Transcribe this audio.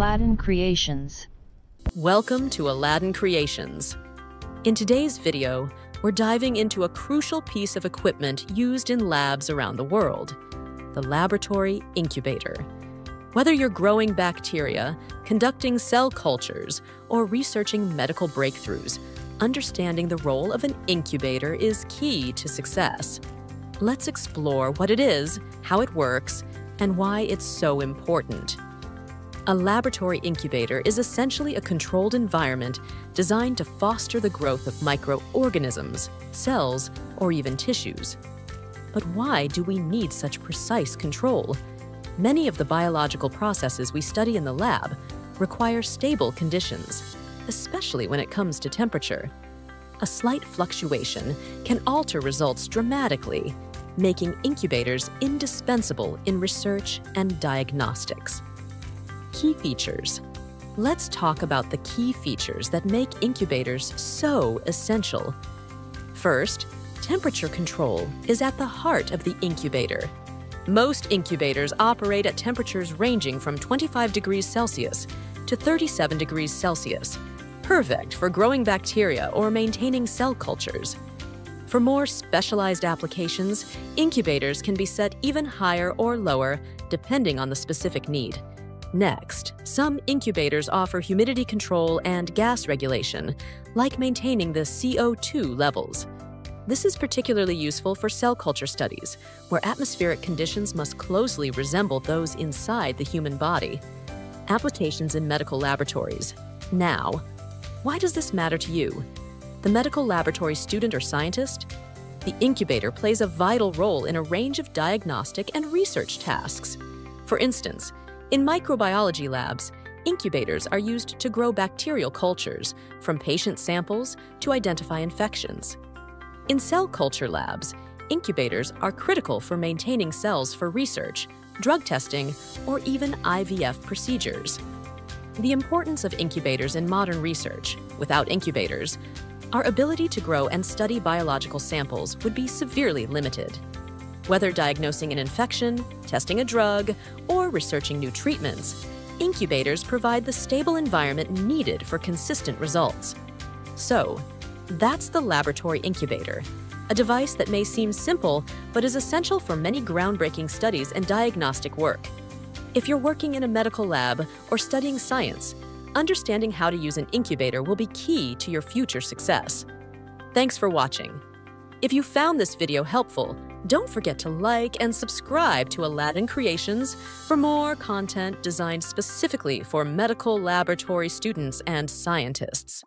Aladdin Creations. Welcome to Aladdin Creations. In today's video, we're diving into a crucial piece of equipment used in labs around the world, the laboratory incubator. Whether you're growing bacteria, conducting cell cultures, or researching medical breakthroughs, understanding the role of an incubator is key to success. Let's explore what it is, how it works, and why it's so important. A laboratory incubator is essentially a controlled environment designed to foster the growth of microorganisms, cells, or even tissues. But why do we need such precise control? Many of the biological processes we study in the lab require stable conditions, especially when it comes to temperature. A slight fluctuation can alter results dramatically, making incubators indispensable in research and diagnostics. Key features. Let's talk about the key features that make incubators so essential. First, temperature control is at the heart of the incubator. Most incubators operate at temperatures ranging from 25 degrees Celsius to 37 degrees Celsius, perfect for growing bacteria or maintaining cell cultures. For more specialized applications, incubators can be set even higher or lower depending on the specific need. Next, some incubators offer humidity control and gas regulation, like maintaining the CO2 levels. This is particularly useful for cell culture studies, where atmospheric conditions must closely resemble those inside the human body. Applications in medical laboratories. Now, why does this matter to you? The medical laboratory student or scientist? The incubator plays a vital role in a range of diagnostic and research tasks. For instance, in microbiology labs, incubators are used to grow bacterial cultures, from patient samples to identify infections. In cell culture labs, incubators are critical for maintaining cells for research, drug testing, or even IVF procedures. The importance of incubators in modern research. Without incubators, our ability to grow and study biological samples would be severely limited. Whether diagnosing an infection, testing a drug, or researching new treatments, incubators provide the stable environment needed for consistent results. So, that's the laboratory incubator, a device that may seem simple but is essential for many groundbreaking studies and diagnostic work. If you're working in a medical lab or studying science, understanding how to use an incubator will be key to your future success. Thanks for watching. If you found this video helpful, don't forget to like and subscribe to Aladdin Creations for more content designed specifically for medical laboratory students and scientists.